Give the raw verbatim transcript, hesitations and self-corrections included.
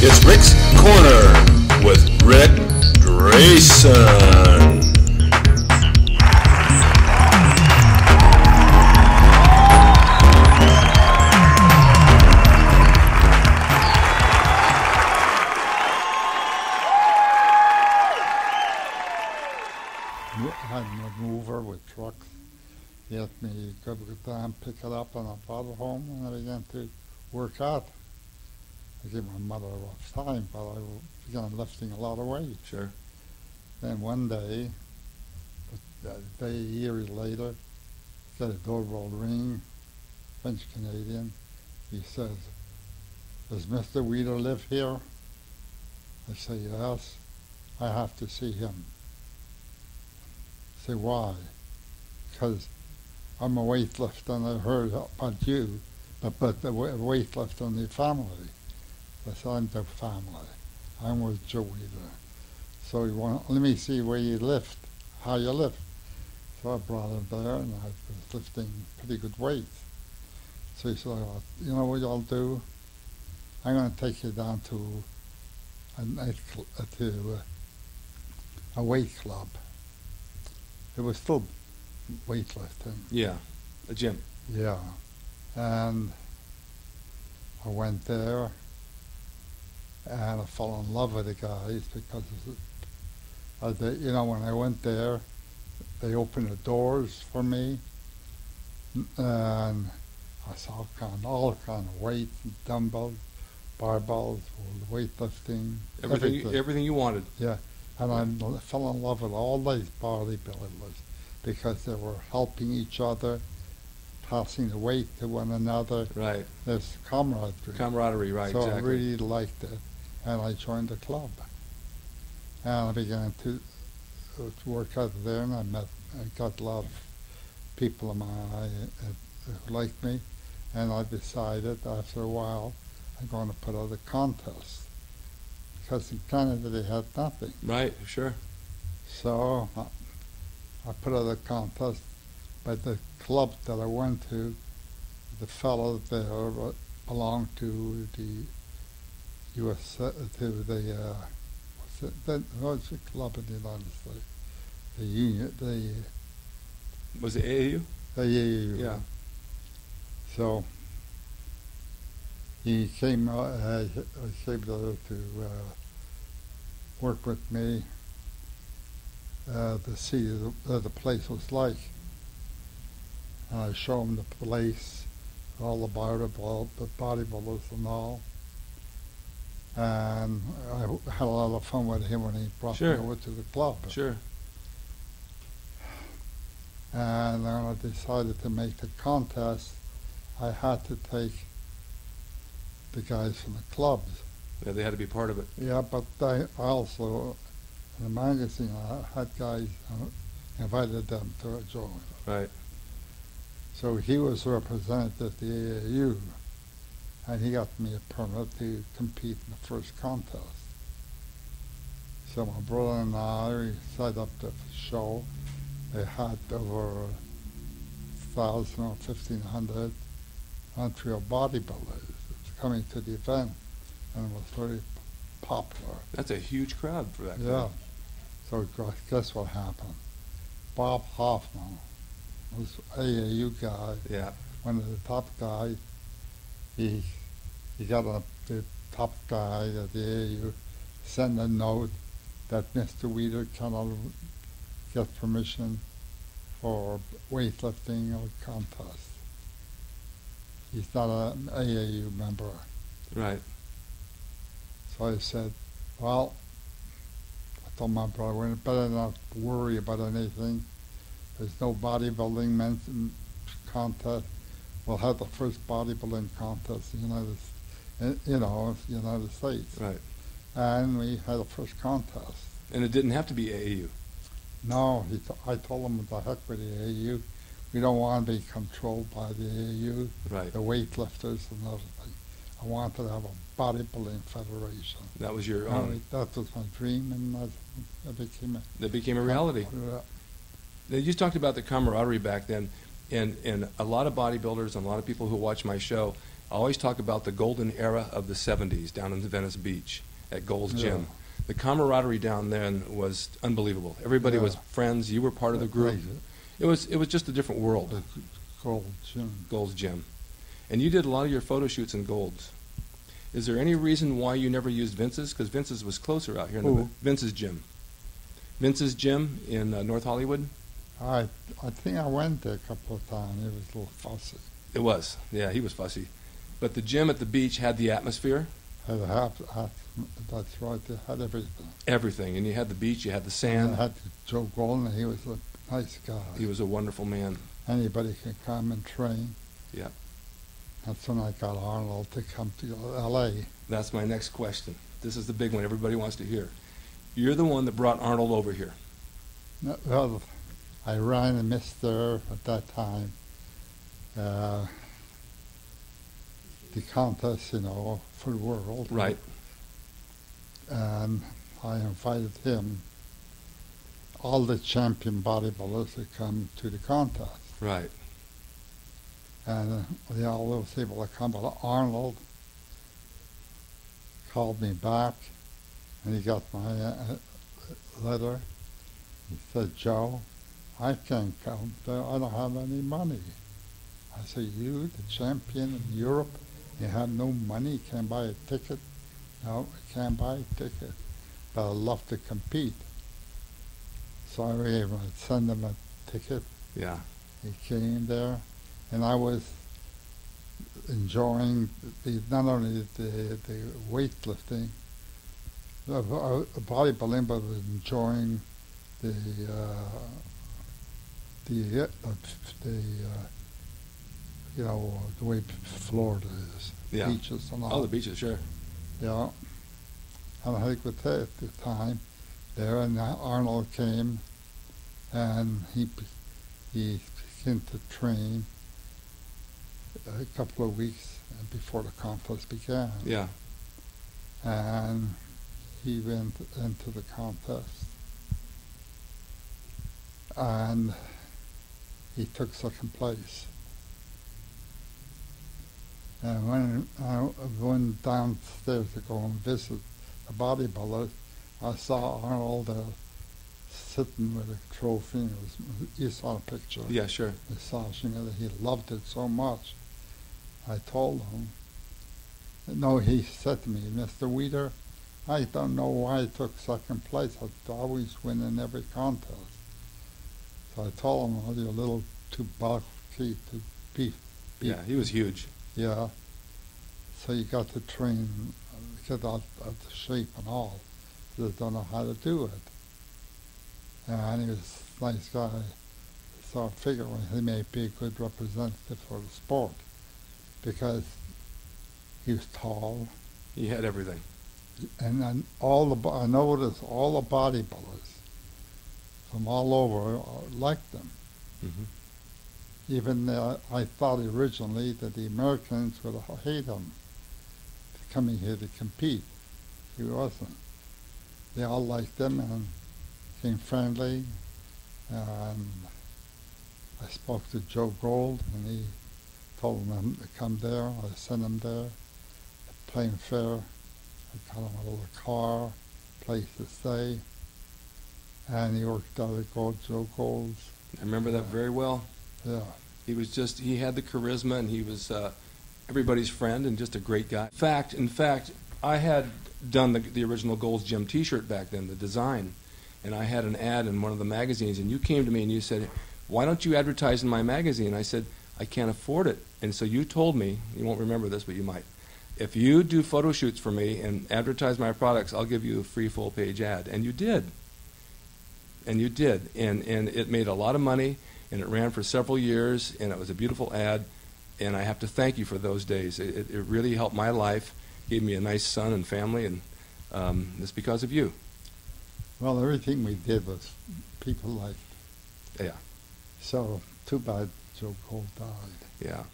It's Rick's Corner with Rick Grayson. I'm a mover with trucks. He helped me go down, pick it up, and I brought it home, and I began to work out. I gave my mother a rough time, but I began lifting a lot of weight. Sure. Then one day, a day, a year later, got a doorbell ring, French Canadian. He says, "Does Mister Weider live here?" I say, "Yes, I have to see him." I say, "Why?" "Because I'm a weightlifter and I heard about you, but, but the weightlifter and the family." I said, "I'm the family. I'm with Joe Weider." So he went, "Let me see where you lift, how you lift." So I brought him there and I was lifting pretty good weight. So he said, "Oh, you know what I'll do? I'm going to take you down to, a, to a weight club." It was still weightlifting. Yeah, a gym. Yeah. And I went there, and I fell in love with the guys because, uh, they, you know, when I went there, they opened the doors for me, and I saw kind, all kind of weight, dumbbells, barbells, weightlifting. Everything, everything. everything you wanted. Yeah. And I fell in love with all these bodybuilders because they were helping each other, passing the weight to one another. Right. There's camaraderie. Camaraderie, right, so exactly. So I really liked it, and I joined the club. And I began to, uh, to work out there, and I met, I got a lot of people in my eye uh, who liked me, and I decided after a while I'm going to put out a contest. Because in Canada they had nothing. Right, sure. So I, I put out a contest, but the club that I went to, the fellow there belonged to the U S, uh, to the, uh, what's it, the, what's the club in the United States? The union, the... Was it A A U? The A A U. Yeah. So he came, uh, uh, came to uh, work with me uh, to see what the place was like. And I showed him the place, all the bodybuilders and all. And I had a lot of fun with him when he brought sure. me over to the club. Sure. And then I decided to make the contest. I had to take the guys from the clubs. Yeah, they had to be part of it. Yeah, but I also, in the magazine, I had guys, I invited them to join. Right. So he was represented at the A A U, and he got me a permit to compete in the first contest. So my brother and I, we set up the show. They had over one thousand or fifteen hundred Montreal bodybuilders coming to the event, and it was very popular. That's a huge crowd for that. Yeah. So guess what happened? Bob Hoffman was A A U guy. Yeah. One of the top guys. He he got a the top guy at the A A U sent a note that Mister Weider cannot get permission for weightlifting or contest. He's not an A A U member. Right. So I said, well, I told my brother, we better not worry about anything. There's no bodybuilding men's contest. We'll have the first bodybuilding contest in the United, you know, United States. Right. And we had the first contest. And it didn't have to be A A U. No, he t I told him, the heck with the A A U. We don't want to be controlled by the A A U, right. the weightlifters and everything. I wanted to have a bodybuilding federation. That was your own? That was my dream, and that, that became a... That became a reality. Yeah. Now, you just talked about the camaraderie back then. and, and a lot of bodybuilders and a lot of people who watch my show always talk about the golden era of the seventies down in Venice Beach at Gold's Gym. Yeah. The camaraderie down then was unbelievable. Everybody yeah. was friends. You were part of the group. Right. It was it was just a different world. The Gold's Gym. Gold's Gym. And you did a lot of your photo shoots in Gold's. Is there any reason why you never used Vince's? Because Vince's was closer out here. In the Vince's Gym. Vince's Gym in uh, North Hollywood? I I think I went there a couple of times. It was a little fussy. It was. Yeah, he was fussy. But the gym at the beach had the atmosphere. Had half, half, that's right. They had everything. Everything. And you had the beach, you had the sand. And I had Joe Golden. He was a nice guy. He was a wonderful man. Anybody can come and train. Yeah. That's when I got Arnold to come to L A. That's my next question. This is the big one everybody wants to hear. You're the one that brought Arnold over here. No, well, I ran a Mister at that time. Uh, the contest, you know, for the world. Right. And I invited him, all the champion bodybuilders to come to the contest. Right. And they all was able to come, but Arnold called me back, and he got my uh, letter. He said, "Joe, I can't come. I don't have any money." I said, "You, the champion in Europe, you have no money. You can't buy a ticket." "No, I can't buy a ticket, but I love to compete." So I was able to send him a ticket. Yeah. He came there. And I was enjoying the, not only the, the weightlifting, the bodybuilding, but enjoying the uh, the uh, the uh, you know the way Florida is, yeah. beaches and all. All the beaches, sure. Yeah, and I think with that at the time there, and Arnold came, and he he began to train. A couple of weeks before the conference began. Yeah. And he went into the contest. And he took second place. And when I went downstairs to go and visit the bodybuilder, I saw Arnold uh, sitting with a trophy. It was, you saw the picture. Yeah, sure. Massaging it. He loved it so much. I told him, no, he said to me, "Mister Weider, I don't know why I took second place. I always win in every contest." So I told him, "Oh, you're a little too bulky to beef." beef. Yeah, he was huge. Yeah. So you got to train, get out of the shape and all. Just don't know how to do it. And he was a nice guy. So I figured he may be a good representative for the sport. Because he was tall. He had everything. And then all the, I noticed all the bodybuilders from all over liked them. Mm-hmm. Even uh, I thought originally that the Americans would hate him coming here to compete. He wasn't. They all liked him and became friendly. And I spoke to Joe Gold, and he told him to come there. I sent him there, the plane fare. I got him a little car, place to stay, and he worked out at Gold, Joe Gold's. I remember that uh, very well. Yeah. He was just, he had the charisma, and he was uh, everybody's friend and just a great guy. In fact, in fact, I had done the, the original Gold's Gym t-shirt back then, the design, and I had an ad in one of the magazines, and you came to me and you said, "Why don't you advertise in my magazine?" I said, "I can't afford it." And so you told me, you won't remember this, but you might, "If you do photo shoots for me and advertise my products, I'll give you a free full-page ad." And you did. And you did. And, and it made a lot of money, and it ran for several years, and it was a beautiful ad. And I have to thank you for those days. It, it really helped my life, gave me a nice son and family, and um, it's because of you. Well, everything we did was people liked. Yeah. So, too bad. So Cole died. Yeah.